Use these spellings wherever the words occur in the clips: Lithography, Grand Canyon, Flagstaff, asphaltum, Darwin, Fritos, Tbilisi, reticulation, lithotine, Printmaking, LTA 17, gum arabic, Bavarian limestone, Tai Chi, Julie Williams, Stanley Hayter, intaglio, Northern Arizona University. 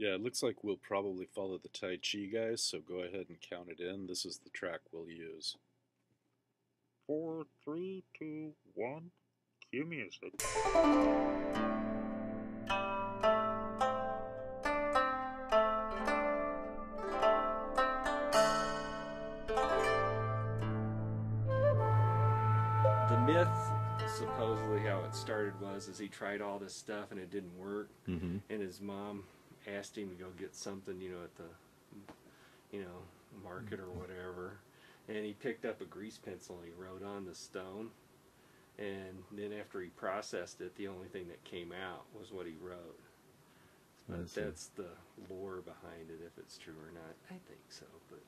Yeah, it looks like we'll probably follow the Tai Chi guys, so go ahead and count it in. This is the track we'll use. 4, 3, 2, 1, cue music. Supposedly how it started was he tried all this stuff and it didn't work, and his mom asked him to go get something, at the market or whatever, and he picked up a grease pencil and he wrote on the stone, and then after he processed it, the only thing that came out was what he wrote. But that's the lore behind it, if it's true or not. I think so, but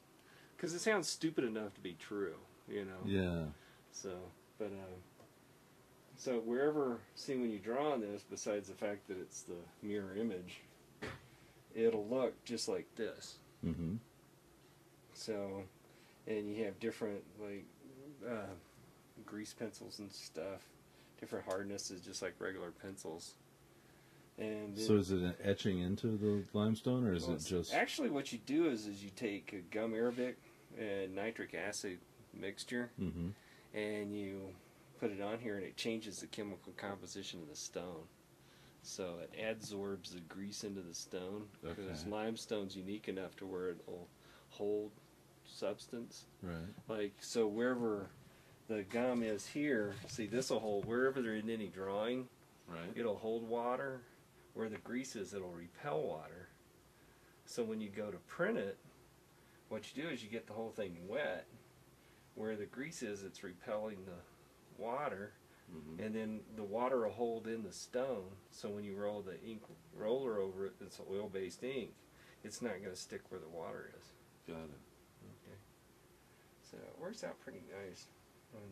because it sounds stupid enough to be true, Yeah. So, but so wherever, see when you draw on this, besides the fact that it's the mirror image, it'll look just like this. So, and you have different, like, grease pencils and stuff, different hardnesses, just like regular pencils. And then, so is it an etching into the limestone, or is it just... Actually, what you do is you take a gum arabic and nitric acid mixture, and you put it on here, and it changes the chemical composition of the stone, so it adsorbs the grease into the stone, because limestone's unique enough to where it'll hold substance, like, so wherever the gum is here, see, this will hold, wherever they're in any drawing, it'll hold water. Where the grease is, it'll repel water. So when you go to print it, what you do is you get the whole thing wet. Where the grease is, it's repelling the water, and then the water will hold in the stone, so when you roll the ink roller over it, it's oil-based ink, it's not going to stick where the water is. Got it. Okay. So it works out pretty nice. And,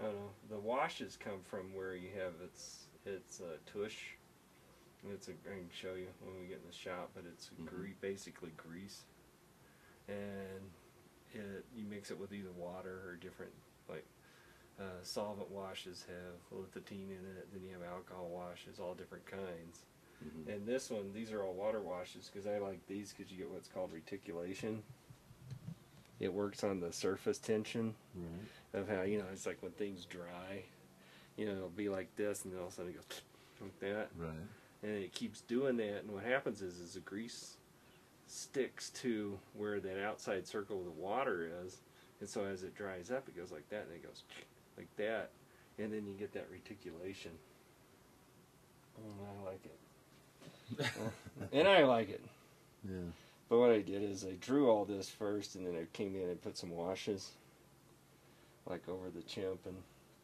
I don't know, the washes come from where you have it's a tush. It's a, I can show you when we get in the shop, but it's basically grease. And you mix it with either water or different, like, solvent washes have lithotripsine in it, then you have alcohol washes, all different kinds. And this one, these are all water washes, because I like these because you get what's called reticulation. It works on the surface tension of how, it's like when things dry, it'll be like this, and then all of a sudden it goes like that. And it keeps doing that, and what happens is the grease sticks to where that outside circle of the water is, and so as it dries up, it goes like that, and it goes like that, and then you get that reticulation. I like it. And I like it. Yeah. But what I did is I drew all this first, and then I came in and put some washes, like over the chimp, and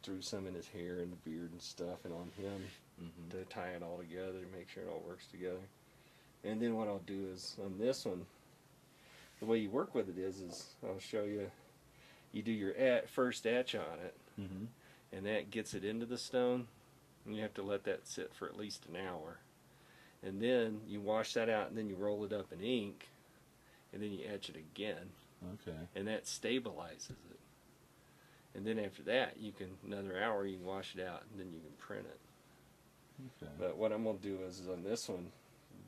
threw some in his hair and the beard and stuff, and on him to tie it all together, make sure it all works together. And then what I'll do is, on this one, the way you work with it is I'll show you, you do your first etch on it, and that gets it into the stone, and you have to let that sit for at least an hour. And then you wash that out, and then you roll it up in ink, and then you etch it again. And that stabilizes it. And then after that, you can, another hour, you can wash it out, and then you can print it. But what I'm going to do is on this one,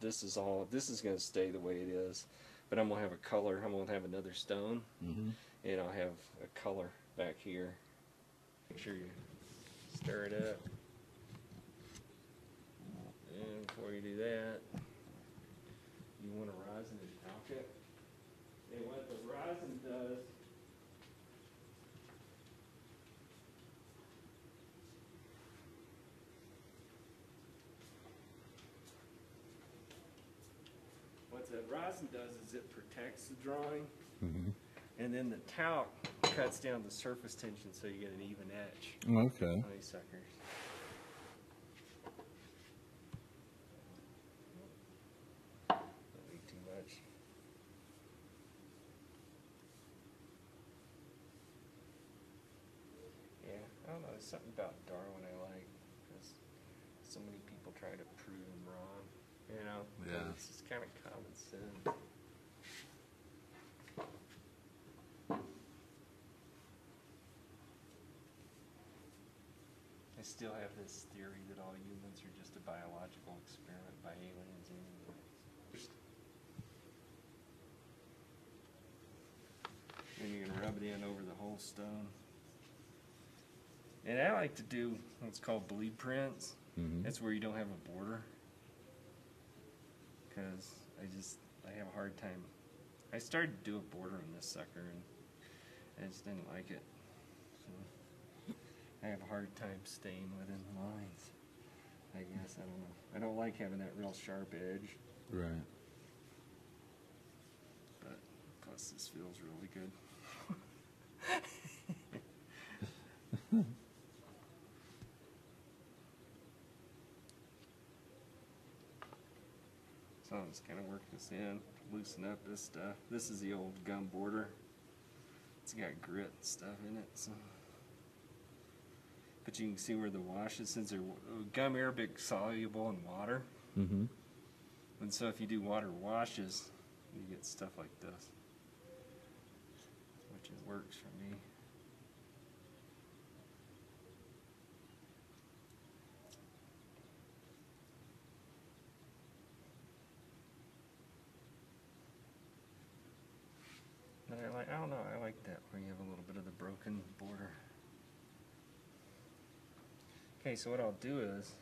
this is all, this is going to stay the way it is, but I'm going to have a color, I'm going to have another stone, and I'll have a color back here. Make sure you stir it up. And before you do that, you want a rosin in your pocket. And what the rosin does, is it protects the drawing, and then the talc cuts down the surface tension so you get an even edge. On these suckers. Not too much. Yeah, I don't know, there's something about Darwin I like, because so many people try to prove him wrong. It's just kind of common sense. I still have this theory that all humans are just a biological experiment by aliens anyway. full stone. And I like to do what's called bleed prints. Mm-hmm. That's where you don't have a border, because I have a hard time. I started to do a border on this sucker, and I just didn't like it. So I have a hard time staying within the lines, I guess. I don't know. I don't like having that real sharp edge. Right. But plus, this feels really good. So I'm just kind of working this in, loosen up this stuff. This is the old gum border. It's got grit and stuff in it. So. But you can see where the wash is, since they're gum arabic soluble in water. Mm-hmm. And so if you do water washes, you get stuff like this, which it works for me. I don't know, I like that where you have a little bit of the broken border. Okay, so what I'll do is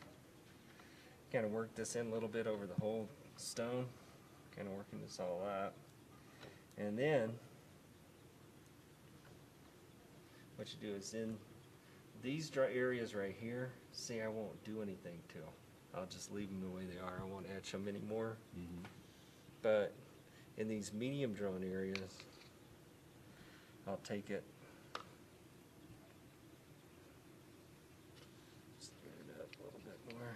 kind of work this in a little bit over the whole stone, kind of working this all up. And then what you do is in these dry areas right here, see, I won't do anything to them. I'll just leave them the way they are. I won't etch them anymore. Mm-hmm. But in these medium drawn areas, I'll take it, stir it up a little bit more.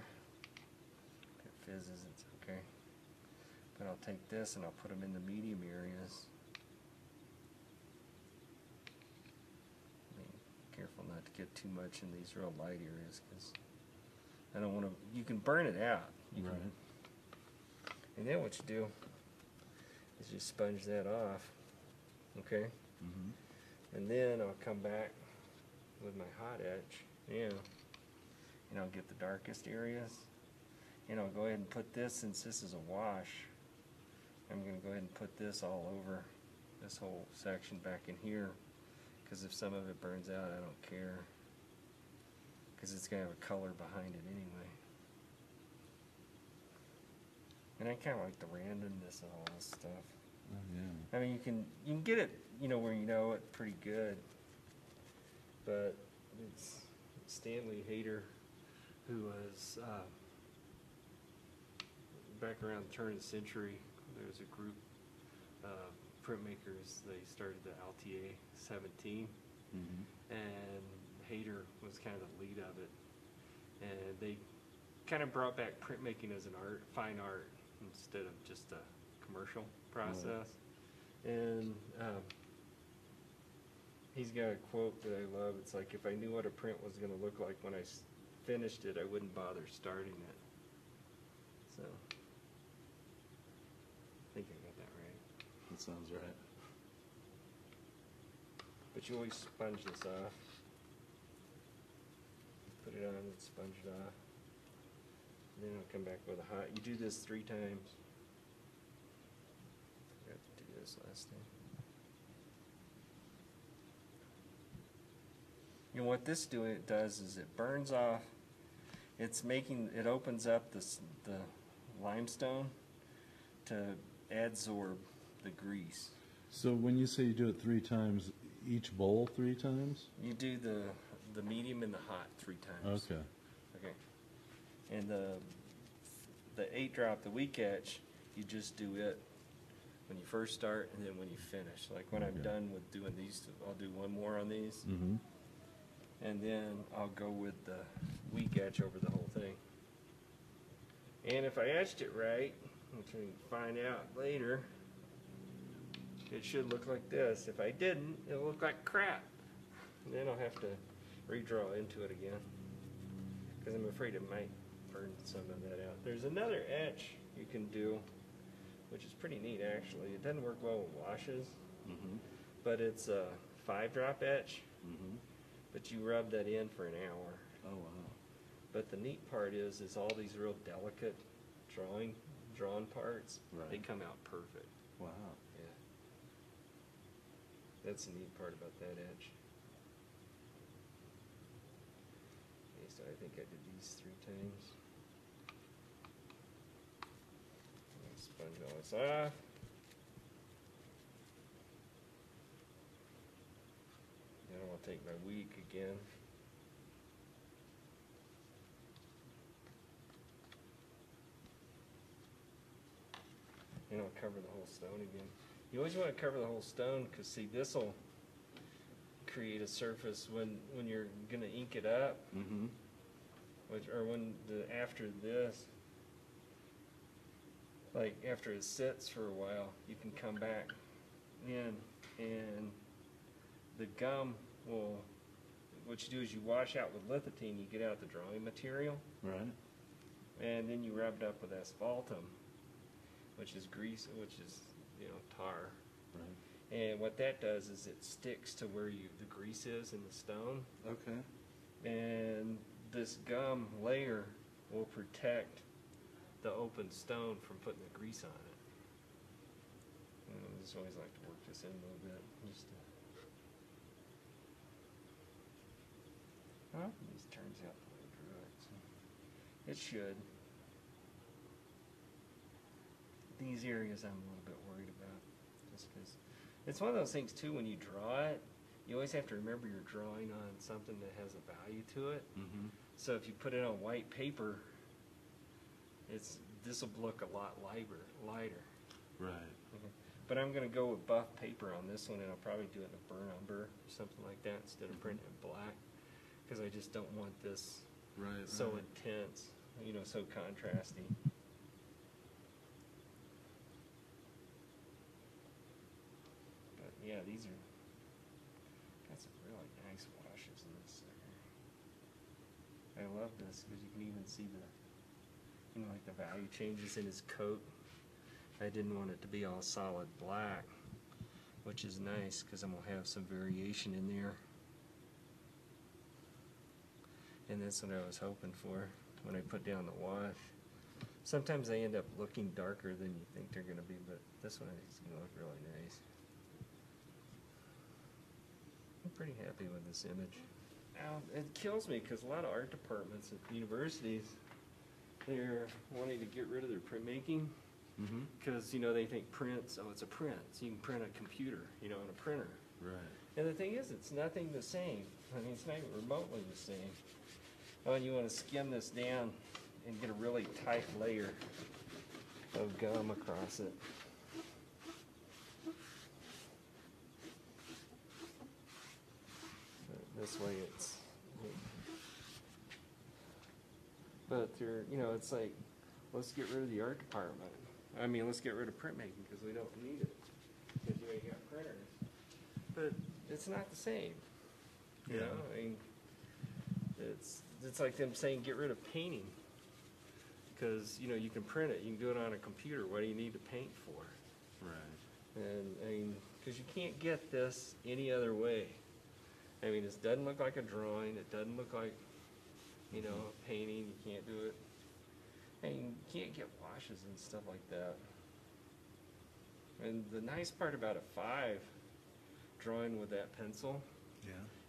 If it fizzes, it's okay. But I'll take this and I'll put them in the medium areas. Be careful not to get too much in these real light areas, because I don't want to. You can burn it out. You right. Can, and then what you do is just sponge that off. Okay. Mm-hmm. And then I'll come back with my hot etch, and I'll get the darkest areas, and I'll go ahead and put this, since this is a wash, I'm going to go ahead and put this all over this whole section back in here, because if some of it burns out, I don't care, because it's going to have a color behind it anyway. And I kind of like the randomness of all this stuff. Oh, yeah. I mean, you can get it, where you know it pretty good, but it's Stanley Hayter, who was back around the turn of the century. There's a group of printmakers. They started the LTA 17, mm-hmm. and Hayter was kind of the lead of it, and they kind of brought back printmaking as an art, fine art, instead of just a commercial process. Yeah. And he's got a quote that I love. It's like, if I knew what a print was going to look like when I finished it, I wouldn't bother starting it. So I think I got that right. That sounds right. But you always sponge this off. Put it on and sponge it off. And then I'll come back with a hot. You do this 3 times. Last thing. And what this does is it burns off. It's making it opens up the limestone to adsorb the grease. So when you say you do it 3 times, each bowl 3 times? You do the medium and the hot 3 times. Okay. Okay. And the 8 drop, the weak etch, you just do it when you first start, and then when you finish. Like when I'm done with doing these, I'll do 1 more on these, mm-hmm. and then I'll go with the weak etch over the whole thing. And if I etched it right, which we can find out later, it should look like this. If I didn't, it'll look like crap. And then I'll have to redraw into it again, because I'm afraid it might burn some of that out. There's another etch you can do, which is pretty neat, actually. It doesn't work well with washes, mm-hmm. but it's a 5-drop etch, mm-hmm. but you rub that in for an hour. Oh, wow. But the neat part is all these real delicate drawn parts, right. they come out perfect. Wow. Yeah. That's the neat part about that etch. least. I think I did these 3 times. And sponge all this off. Then I'm going to take my week again. And I'll cover the whole stone again. You always want to cover the whole stone because, see, this will create a surface when you're going to ink it up, mm-hmm. After this, like after it sits for a while, you can come back in and the gum will, what you do is you wash out with lithotine, you get out the drawing material, right, and then you rub it up with asphaltum, which is grease, which is, you know, tar. Right. And what that does is it sticks to where the grease is in the stone. Okay. And this gum layer will protect the open stone from putting the grease on it. And I just always like to work this in a little bit. I hope this turns out the way I drew it. So it should. These areas I'm a little bit worried about, just because it's one of those things too. When you draw it, you always have to remember you're drawing on something that has a value to it. Mm-hmm. So if you put it on white paper, this will look a lot lighter. Right. Okay. But I'm going to go with buff paper on this one, and I'll probably do it in a burnt umber or something like that instead of printing it black, because I just don't want this so intense, you know, so contrasty. Yeah, these are got some really nice washes in this sucker. I love this because you can even see the, you know, like the value changes in his coat. I didn't want it to be all solid black, which is nice because I'm gonna have some variation in there. And that's what I was hoping for when I put down the wash. Sometimes they end up looking darker than you think they're gonna be, but this one I think is gonna look really nice. I'm pretty happy with this image. Now, it kills me because a lot of art departments at universities, they're wanting to get rid of their printmaking because you know they think prints. Oh, it's a print. So you can print a computer, you know, on a printer. Right. And the thing is, it's nothing the same. I mean, it's not even remotely the same. Oh, and you want to skim this down and get a really tight layer of gum across it. This way it's, but they're, you know, it's like, let's get rid of the art department. I mean, let's get rid of printmaking because we don't need it. Because you already got printers. But it's not the same. You know, I mean, it's like them saying get rid of painting. Because, you know, you can print it, you can do it on a computer. What do you need to paint for? Right. And, I mean, because you can't get this any other way. I mean, this doesn't look like a drawing. It doesn't look like, you know, a painting. You can't do it. And you can't get washes and stuff like that. And the nice part about a 5 drawing with that pencil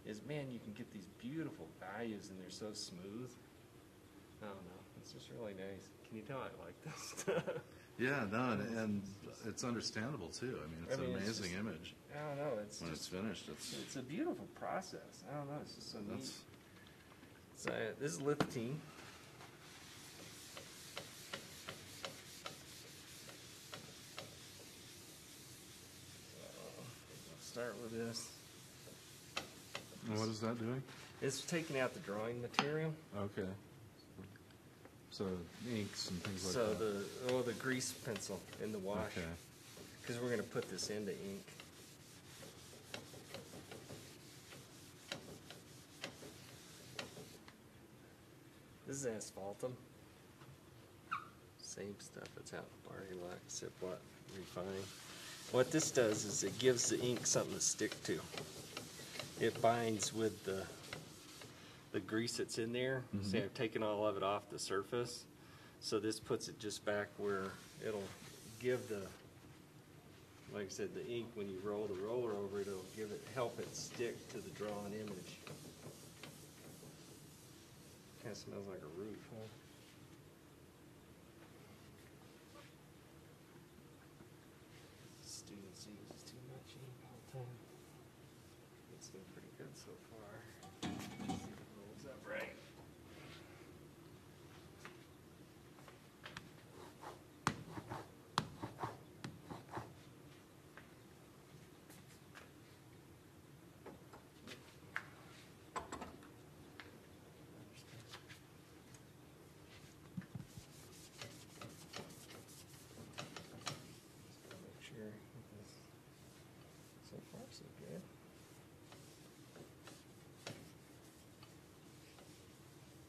is, man, you can get these beautiful values, and they're so smooth. I don't know. It's just really nice. Can you tell I like this stuff? Yeah, no, and it's understandable too. I mean, it's an amazing image. I don't know. It's when it's finished, it's a beautiful process. I don't know. It's just so neat. So this is lithotine. I'll start with this. And what is that doing? It's taking out the drawing material. Okay. So inks and things like that. So the grease pencil in the wash. Because we're going to put this into ink. This is asphaltum. Same stuff. It's out in Bavarian limestone, Ziploc, Refine. What this does is it gives the ink something to stick to. It binds with the grease that's in there. See, I've taken all of it off the surface, so this puts it just back where it'll give the, like I said, the ink, when you roll the roller over it, it'll give it, help it stick to the drawn image. it smells like a roof. Huh? Students use too much ink all the time. It's been pretty good so far. Rolls up right. So far, so good. It's a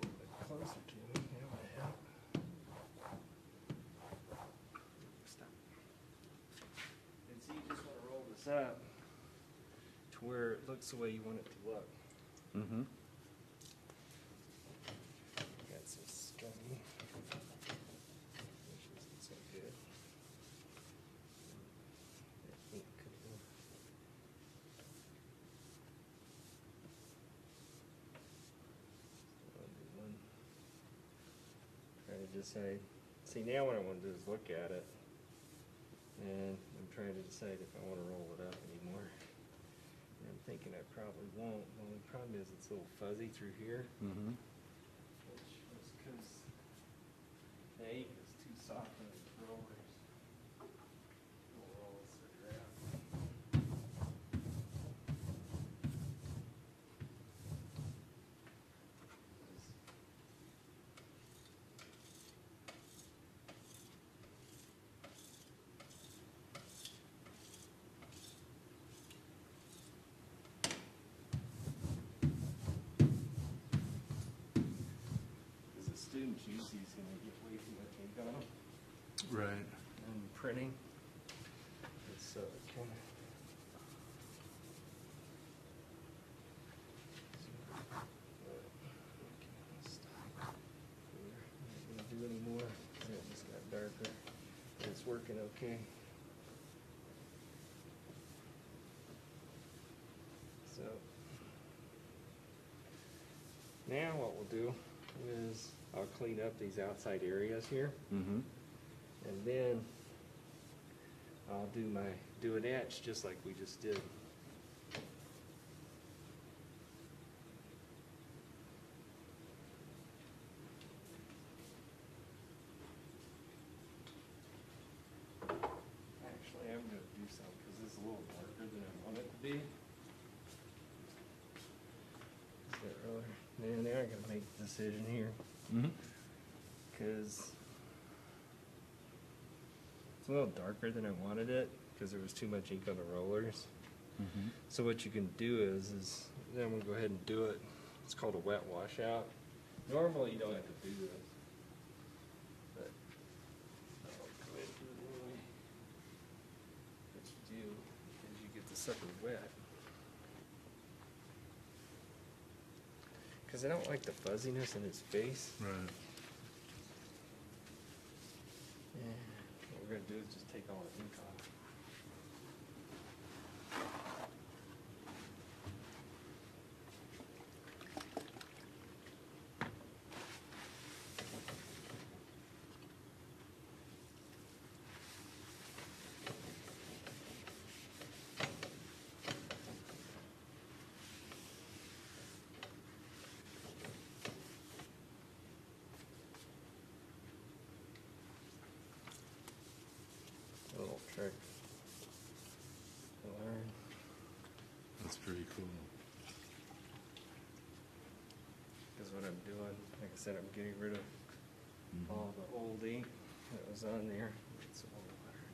little bit closer to me. That might help. Stop. And so you just want to roll this up to where it looks the way you want it to look. Mm-hmm. Got some scummy. Which isn't so good. I think it could be. I'll do one. Trying to decide. See, now what I want to do is look at it. And I'm trying to decide if I want to roll it up anymore. I'm thinking I probably won't. The only problem is it's a little fuzzy through here, mm-hmm. Which was because the ink is too soft on the rollers. We'll roll this right students use these and they get way too much ink on them. Right. And printing. It's kind of. I'm not going to do any more. It just got darker. But it's working okay. So. Now what we'll do is I'll clean up these outside areas here, mm-hmm. and then I'll do my an etch just like we just did. Actually, I'm going to do some because this is a little darker than I want it to be. Now I gotta make a decision here, because mm-hmm. it's a little darker than I wanted it because there was too much ink on the rollers. Mm-hmm. So what you can do is then I'm gonna go ahead and do it. It's called a wet washout. Normally you don't have to do this, but I'll go ahead and do it anyway. What you do is you get the sucker wet. Because I don't like the fuzziness in his face. Right. Yeah. What we're going to do is just take all the ink off. Trick to learn. That's pretty cool. Because what I'm doing, like I said, I'm getting rid of mm-hmm. all the old ink that was on there. It's all water.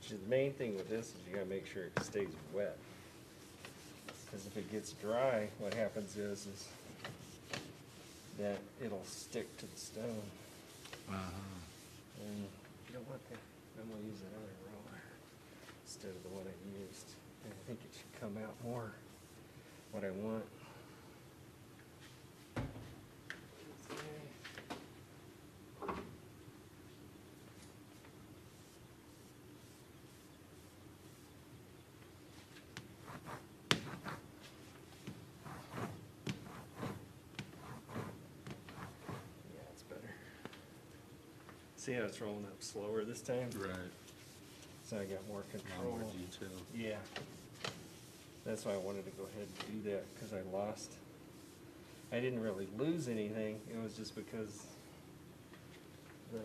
Which is the main thing with this is you gotta make sure it stays wet. Because if it gets dry, what happens is that it'll stick to the stone. Uh-huh. And you don't want that. I'm going to use that other roller instead of the one I used. And I think it should come out more what I want. Okay. See how it's rolling up slower this time? Right. So I got more control. More detail. Yeah. That's why I wanted to go ahead and do that, because I lost. I didn't really lose anything. It was just because the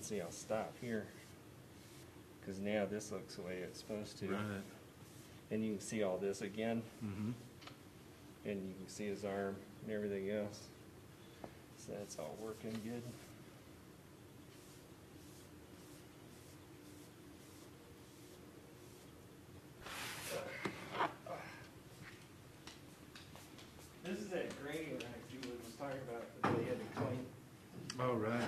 see, I'll stop here because now this looks the way it's supposed to. Right. And you can see all this again. Mm-hmm. And you can see his arm and everything else. So that's all working good. This is that grading rack Julie was talking about that they had to clean. Oh, right.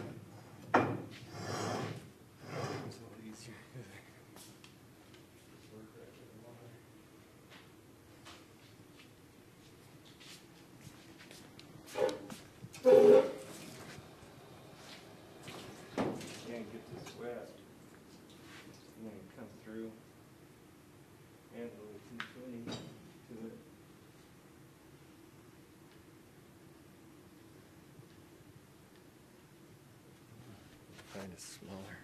Kind of smaller.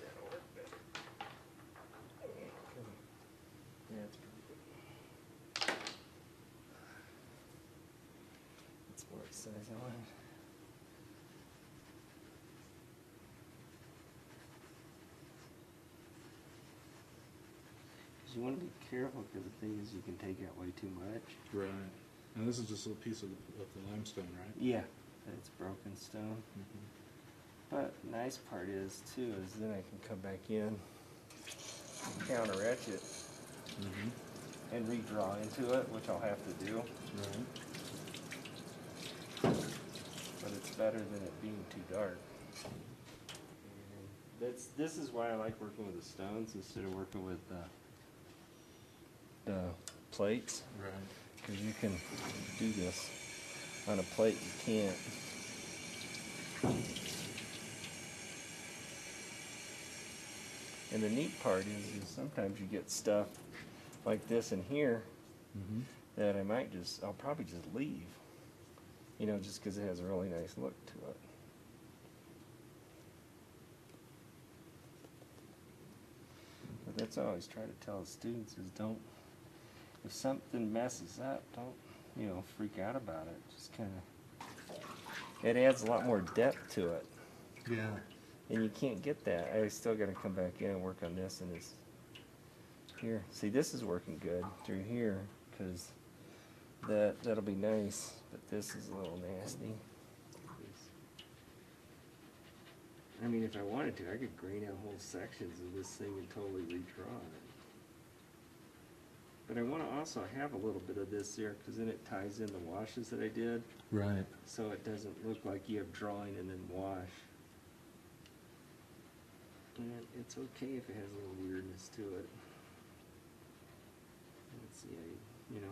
That'll work better. Yeah, it's pretty good. That's more size I want. Because you want to be careful, because the thing is, you can take out way too much. Right. And this is just a little piece of the limestone, right? Yeah. It's broken stone. Mm-hmm. But the nice part is, too, is then I can come back in, counter-etch it, mm-hmm. and redraw into it, which I'll have to do. Right. But it's better than it being too dark. This is why I like working with the stones instead of working with the plates. Right. Because you can do this. On a plate, you can't. And the neat part is sometimes you get stuff like this in here mm-hmm. that I'll probably just leave, you know, just because it has a really nice look to it. But that's I always try to tell the students is if something messes up, don't, you know, freak out about it. Just kind of, it adds a lot more depth to it. Yeah. And you can't get that. I still got to come back in and work on this and this. Here, see, this is working good through here because that'll be nice, but this is a little nasty. I mean, if I wanted to, I could green out whole sections of this thing and totally redraw it. But I want to also have a little bit of this there because then it ties in the washes that I did. Right. So it doesn't look like you have drawing and then wash. And it's okay if it has a little weirdness to it. Let's see, you know.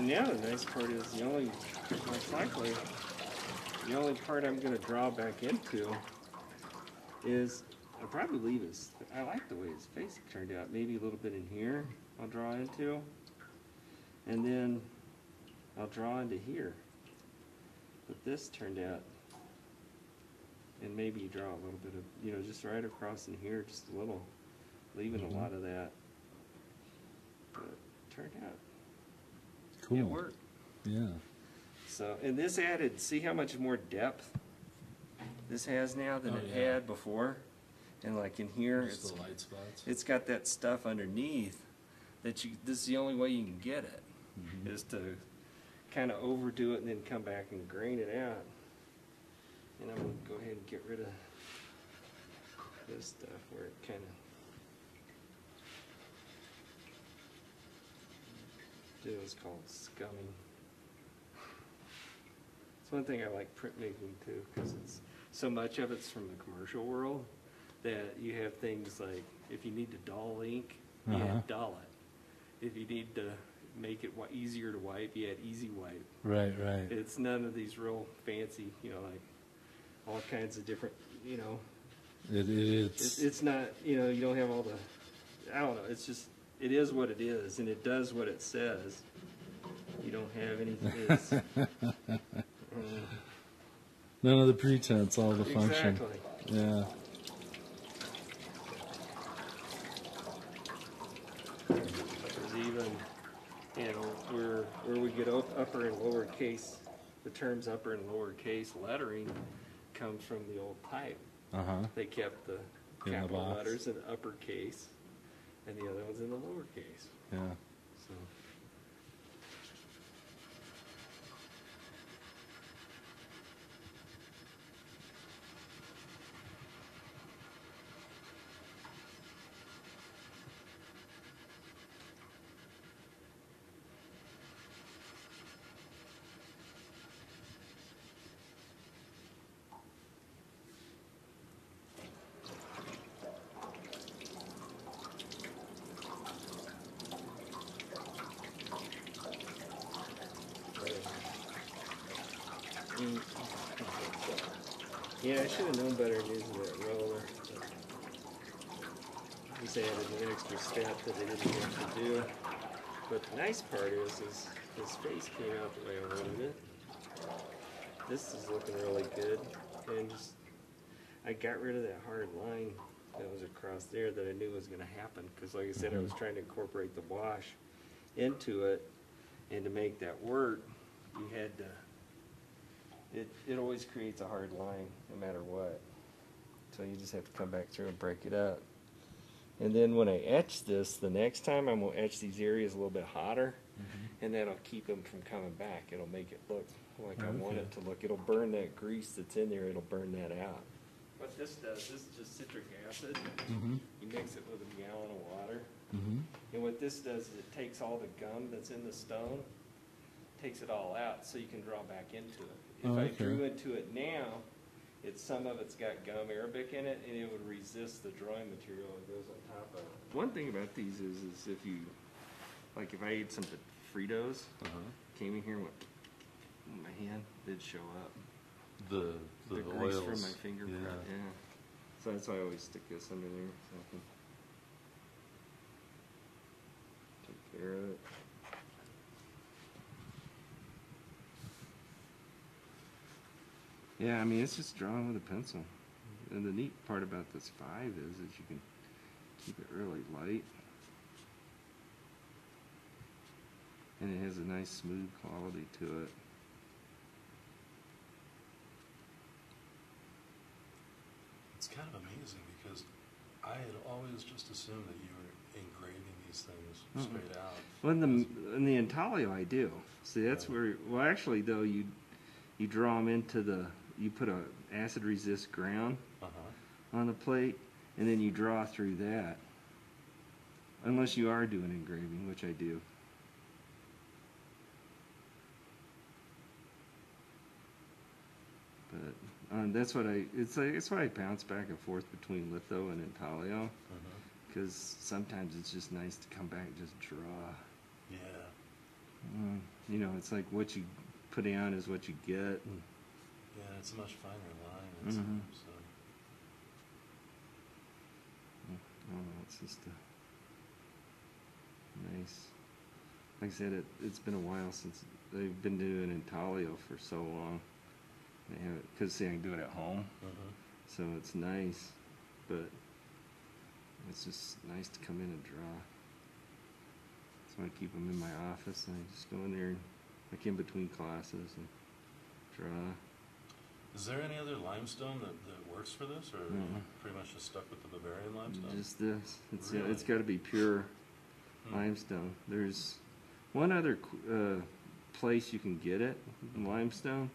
Now the nice part is most likely the only part I'm going to draw back into is I'll probably leave his. I like the way his face turned out. Maybe a little bit in here I'll draw into, and then I'll draw into here. But this turned out, and maybe you draw a little bit of just right across in here, just a little, leaving a lot of that. But it turned out. Cool. It worked. Yeah. So, and this added, see how much more depth this has now than it had before? And like in here, it's the light spots. It's got that stuff underneath that this is the only way you can get it, mm-hmm. is to kind of overdo it and then come back and grain it out. And I'm going to go ahead and get rid of this stuff where it kind of do is called scumming. It's one thing I like printmaking too, because it's so much of it's from the commercial world that you have things like if you need to dull ink, you add dull it. If you need to make it easier to wipe, you add easy wipe. Right, right. It's none of these real fancy, you know, like all kinds of different, you know. It's not, you know, you don't have all the, I don't know, it's just, it is what it is, and it does what it says. You don't have anything. None of the pretense, all the function. Exactly. Yeah. There's even, you know, where we get upper and lower case, the terms upper and lower case lettering comes from the old type. They kept the capital letters in uppercase, and the other one's in the lowercase. Yeah. So. Yeah, I should have known better using that roller. Just added an extra step that I didn't have to do. But the nice part is the space came out the way I wanted it. This is looking really good. And just, I got rid of that hard line that was across there that I knew was going to happen. Because like I said, I was trying to incorporate the wash into it. And to make that work, you had to... It always creates a hard line, no matter what. So you just have to come back through and break it up. And then when I etch this, the next time I'm going to etch these areas a little bit hotter, and that'll keep them from coming back. It'll make it look like I want it to look. It'll burn that grease that's in there. It'll burn that out. What this does, this is just citric acid. You mix it with a gallon of water. And what this does is it takes all the gum that's in the stone, takes it all out so you can draw back into it. If I drew into it now, it's some of it's got gum arabic in it, and it would resist the drawing material that goes on top of it. One thing about these is if you, like if I ate some Fritos, came in here and went, my hand did show up. The grease oils. From my fingerprint. Yeah. So that's why I always stick this under there so I can take care of it. Yeah, I mean, it's just drawing with a pencil. And the neat part about this 5 is that you can keep it really light. And it has a nice smooth quality to it. It's kind of amazing because I had always just assumed that you were engraving these things straight out. Well, in the intaglio, I do. See, that's where, well, actually, though, you draw them into the... You put a acid resist ground on the plate, and then you draw through that. Unless you are doing engraving, which I do. But that's what I. It's like that's why I bounce back and forth between litho and intaglio, because sometimes it's just nice to come back and just draw. Yeah. You know, it's like what you put down is what you get. And, yeah, it's a much finer line. It's so. I don't know, it's just a nice. Like I said, it's been a while since they've been doing intaglio for so long. They have it because see, I can do it at home, so it's nice. But it's just nice to come in and draw. So I keep them in my office, and I just go in there, like in between classes, and draw. Is there any other limestone that works for this, or are you pretty much just stuck with the Bavarian limestone? Just this. It's really? It's got to be pure limestone. There's one other place you can get it, limestone,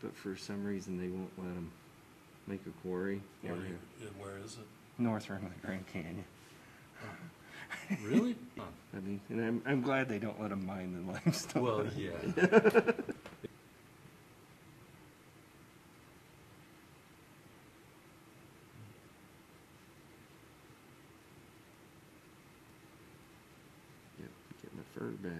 but for some reason they won't let them make a quarry. Where is it? North Rim of the Grand Canyon. Really? Huh. I mean, and I'm glad they don't let them mine the limestone. Well, yeah. Fur bag.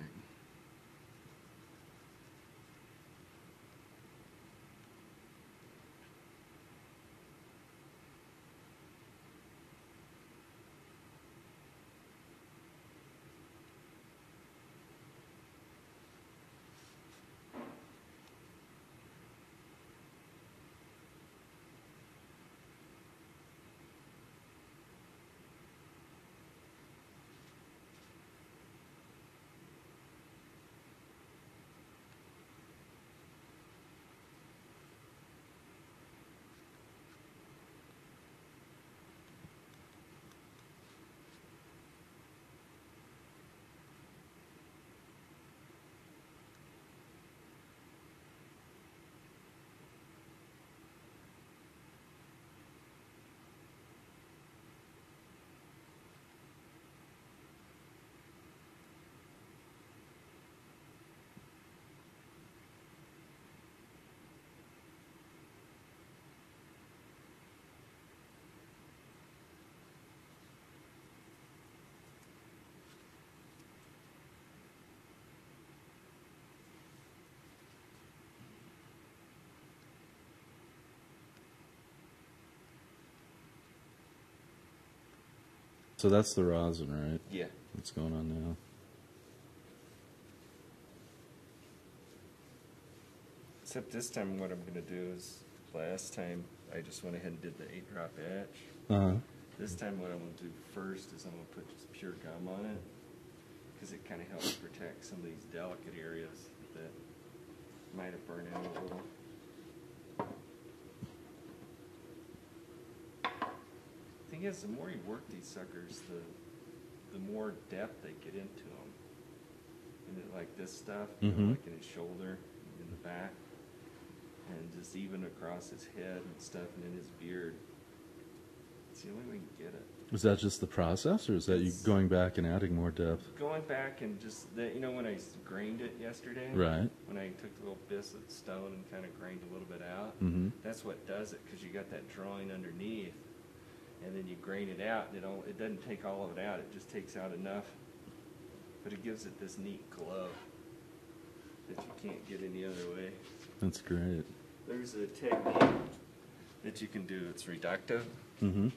So that's the rosin, right? Yeah. What's going on now? Except this time what I'm going to do is, last time I just went ahead and did the 8-drop etch. Uh-huh. This time what I'm going to do first is I'm going to put just pure gum on it, because it kind of helps protect some of these delicate areas that might have burned out a little. Yes, the more you work these suckers, the more depth they get into them. And it, like this stuff, you know, like in his shoulder, in the back, and just even across his head and stuff, and in his beard. It's the only way you can get it. Is that just the process, or is that you going back and adding more depth? Going back and just, you know, when I grained it yesterday, right? When I took the little bits of stone and kind of grained a little bit out, that's what does it, because you got that drawing underneath. And then you grain it out, and it doesn't take all of it out, it just takes out enough. But it gives it this neat glow that you can't get any other way. That's great. There's a technique that you can do, it's reductive. And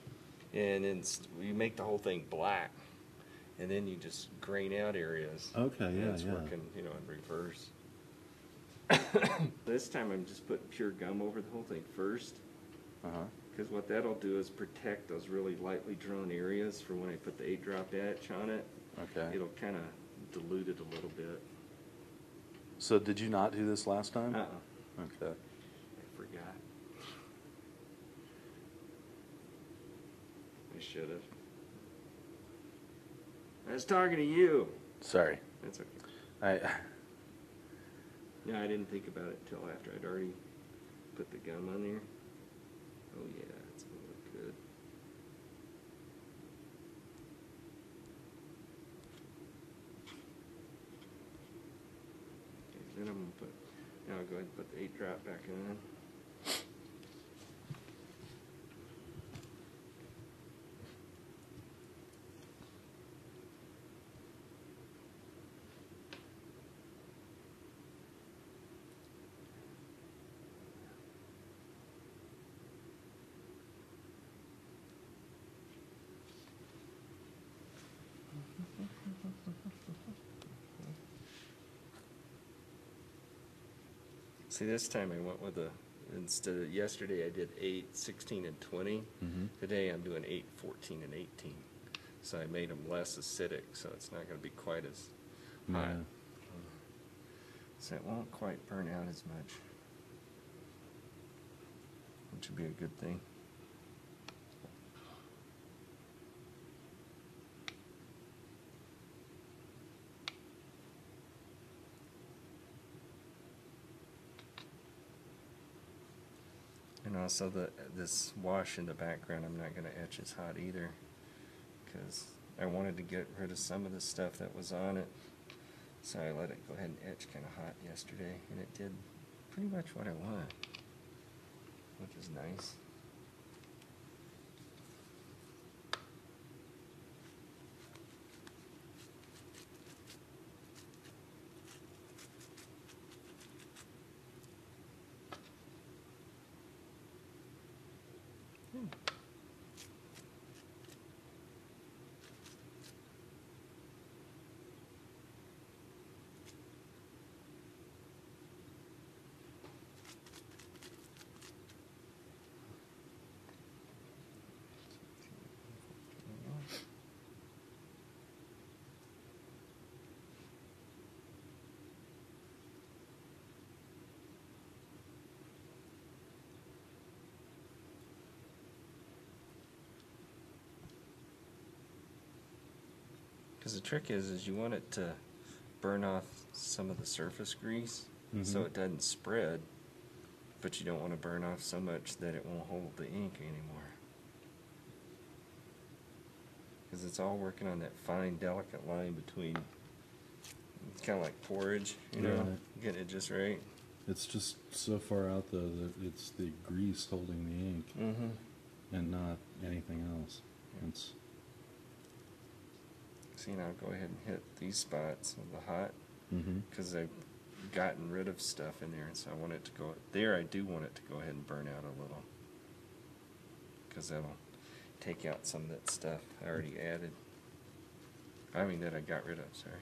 then you make the whole thing black, and then you just grain out areas. Okay, and it's working, you know, in reverse. This time I'm just putting pure gum over the whole thing first. Because what that'll do is protect those really lightly drawn areas for when I put the 8-drop etch on it. Okay. It'll kind of dilute it a little bit. So did you not do this last time? Uh-uh. Okay. I forgot. I should have. I was talking to you. Sorry. That's okay. No, I didn't think about it until after I'd already put the gum on there. Oh yeah, it's going to look good. Okay, then I'm going to put, now I'll go ahead and put the 8-drop back on. See, this time I went with instead of yesterday I did 8, 16, and 20. Today I'm doing 8, 14, and 18. So I made them less acidic, so it's not going to be quite as hot. So it won't quite burn out as much, which would be a good thing. And also this wash in the background, I'm not going to etch as hot either, because I wanted to get rid of some of the stuff that was on it, so I let it go ahead and etch kind of hot yesterday, and it did pretty much what I want, which is nice. Because the trick is you want it to burn off some of the surface grease, so it doesn't spread, but you don't want to burn off so much that it won't hold the ink anymore. Because it's all working on that fine, delicate line between, it's kind of like porridge, you know, getting it just right. It's just so far out though that it's the grease holding the ink and not anything else. Yeah. It's, see, now I'll go ahead and hit these spots with the hot because I've gotten rid of stuff in there, and so I want it to go there. I do want it to go ahead and burn out a little because that'll take out some of that stuff I already added. I mean that I got rid of. Sorry.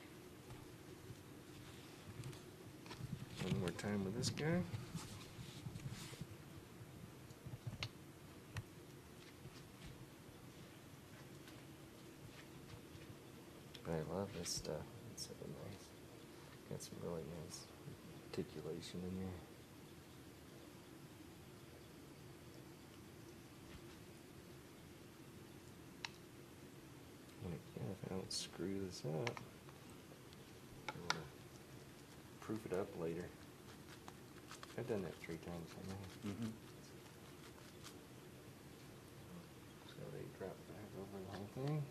One more time with this guy. I love this stuff. It's so nice. Got some really nice articulation in there. And again, if I don't screw this up, I want to proof it up later. I've done that 3 times. I know. So they drop back over the whole thing.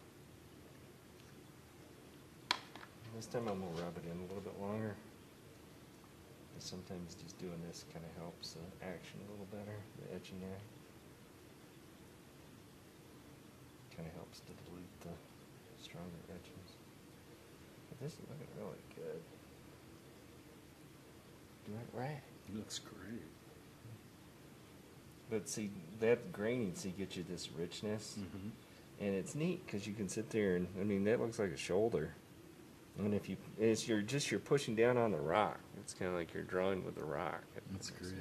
This time I'm going to rub it in a little bit longer. And sometimes just doing this kind of helps the action a little better, the edging there. Kind of helps to dilute the stronger edges. But this is looking really good. Doing it right. It looks great. But see, that graining, see, gets you this richness. And it's neat because you can sit there and, I mean, that looks like a shoulder. And if you, it's you're pushing down on the rock. It's kind of like you're drawing with the rock. That's great.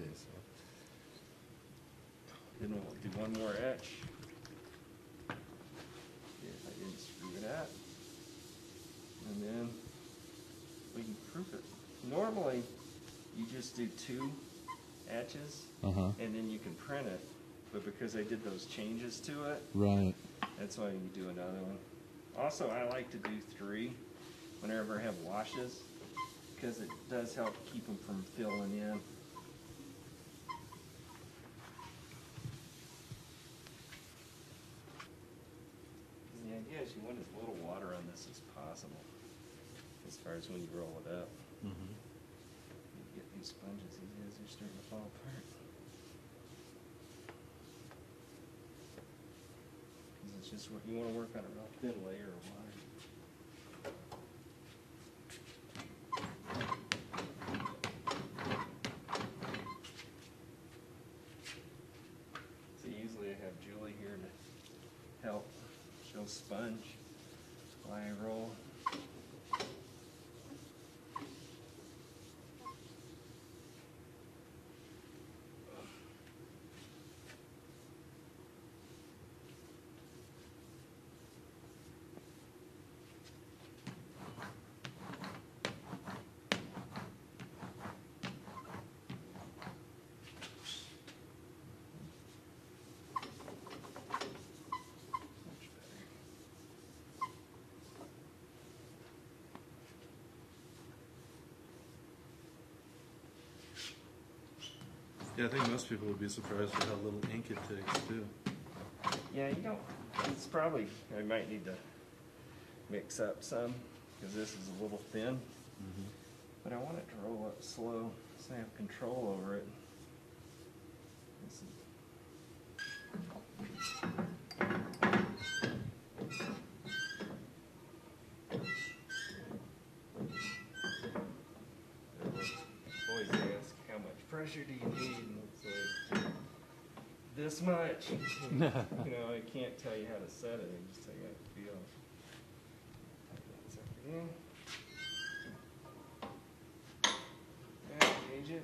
Then we'll do one more etch. Yeah, if I didn't screw it up, and then we can proof it. Normally, you just do 2 etches, and then you can print it. But because I did those changes to it, that's why you do another one. Also, I like to do 3. Whenever I have washes, because it does help keep them from filling in. The idea is you want as little water on this as possible, as far as when you roll it up. You get these sponges, these guys are starting to fall apart. Because it's just, you want to work on a real thin layer of water. Sponge while I roll. Yeah, I think most people would be surprised at how little ink it takes, too. Yeah, you know, it's probably, I might need to mix up some because this is a little thin. Mm-hmm. But I want it to roll up slow so I have control over it. This is pressure do you need? And it's like this much. You know, I can't tell you how to set it. I just tell you how to feel. Type that sucker in. Now gauge it.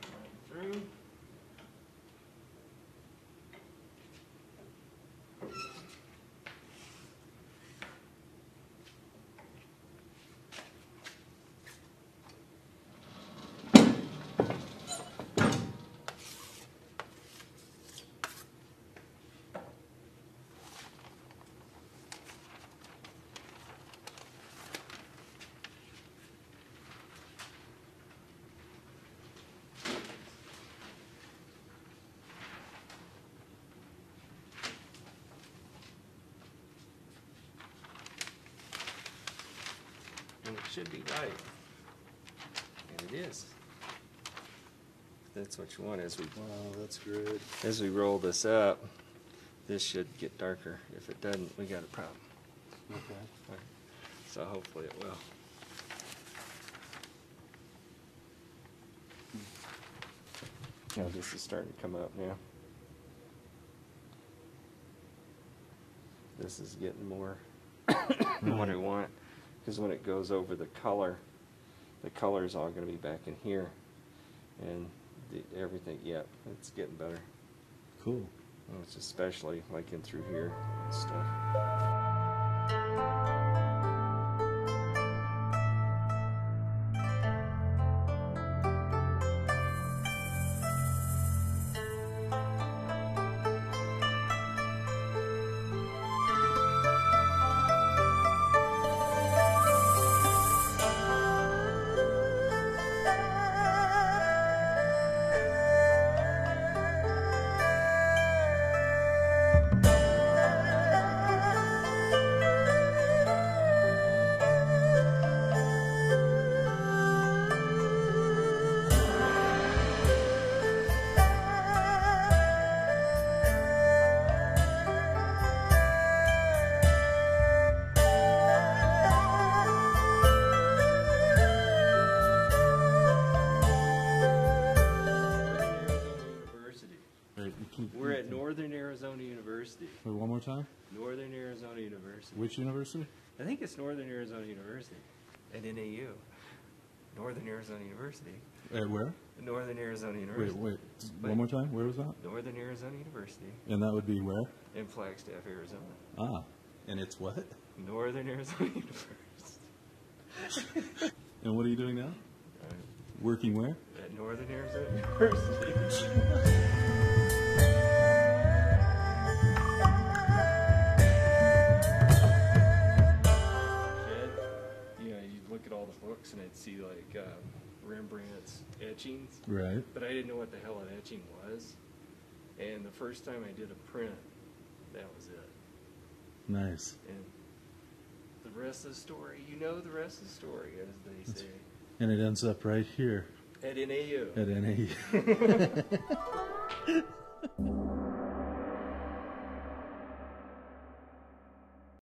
Right through. And it should be right, and it is. That's what you want as we as we roll this up. This should get darker. If it doesn't, we got a problem. Okay. Right. So hopefully it will. Now this is starting to come up now. This is getting more what I want. Because when it goes over the color is all going to be back in here, and everything. Yep, it's getting better. Cool. And it's especially like in through here and stuff. We're at Northern Arizona University. Wait, one more time? Northern Arizona University. Which university? I think it's Northern Arizona University at NAU. Northern Arizona University. At where? Northern Arizona University. Wait, wait. One more time? Where was that? Northern Arizona University. And that would be where? In Flagstaff, Arizona. Ah. And it's what? Northern Arizona University. And what are you doing now? Working where? At Northern Arizona University. And I'd see like Rembrandt's etchings, right? But I didn't know what the hell an etching was, and the first time I did a print, that was it. Nice. And the rest of the story, you know, the rest of the story, as they say. And it ends up right here. At NAU. At NAU.